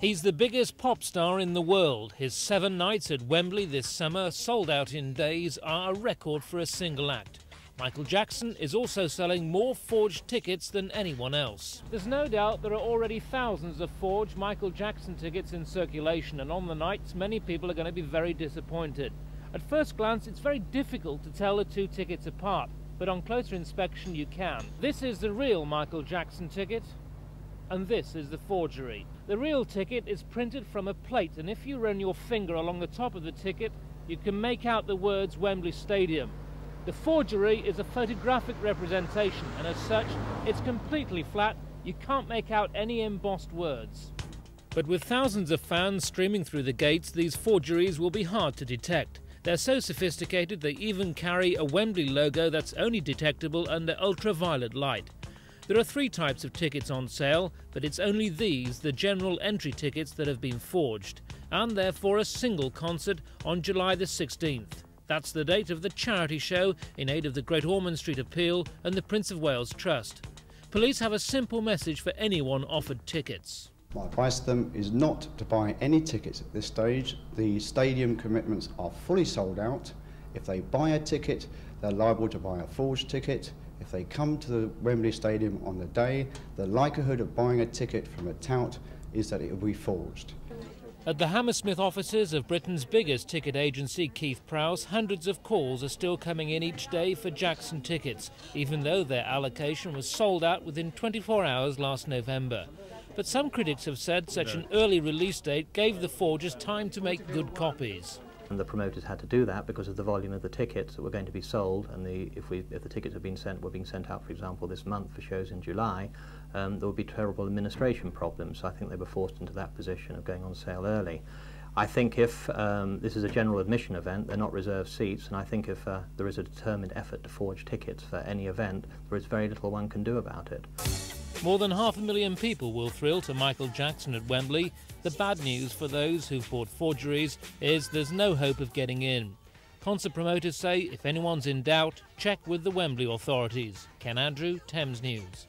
He's the biggest pop star in the world. His 7 nights at Wembley this summer, sold out in days, are a record for a single act. Michael Jackson is also selling more forged tickets than anyone else. There's no doubt there are already thousands of forged Michael Jackson tickets in circulation, and on the nights many people are going to be very disappointed. At first glance it's very difficult to tell the 2 tickets apart, but on closer inspection you can. This is the real Michael Jackson ticket. And this is the forgery. The real ticket is printed from a plate, and if you run your finger along the top of the ticket, you can make out the words Wembley Stadium. The forgery is a photographic representation, and as such, it's completely flat. You can't make out any embossed words. But with thousands of fans streaming through the gates, these forgeries will be hard to detect. They're so sophisticated they even carry a Wembley logo that's only detectable under ultraviolet light. There are 3 types of tickets on sale, but it's only these, the general entry tickets, that have been forged, and they're for a single concert on July the 16th. That's the date of the charity show in aid of the Great Ormond Street Appeal and the Prince of Wales Trust. Police have a simple message for anyone offered tickets. My advice to them is not to buy any tickets at this stage. The stadium commitments are fully sold out. If they buy a ticket, they're liable to buy a forged ticket. If they come to the Wembley Stadium on the day, the likelihood of buying a ticket from a tout is that it will be forged. At the Hammersmith offices of Britain's biggest ticket agency, Keith Prowse, hundreds of calls are still coming in each day for Jackson tickets, even though their allocation was sold out within 24 hours last November. But some critics have said such an early release date gave the forgers time to make good copies. And the promoters had to do that because of the volume of the tickets that were going to be sold, and if the tickets had been sent, were being sent out, for example, this month for shows in July, there would be terrible administration problems. So I think they were forced into that position of going on sale early. I think if this is a general admission event, they're not reserved seats, and I think if there is a determined effort to forge tickets for any event, there is very little one can do about it. More than 500,000 people will thrill to Michael Jackson at Wembley. The bad news for those who've bought forgeries is there's no hope of getting in. Concert promoters say if anyone's in doubt, check with the Wembley authorities. Ken Andrew, Thames News.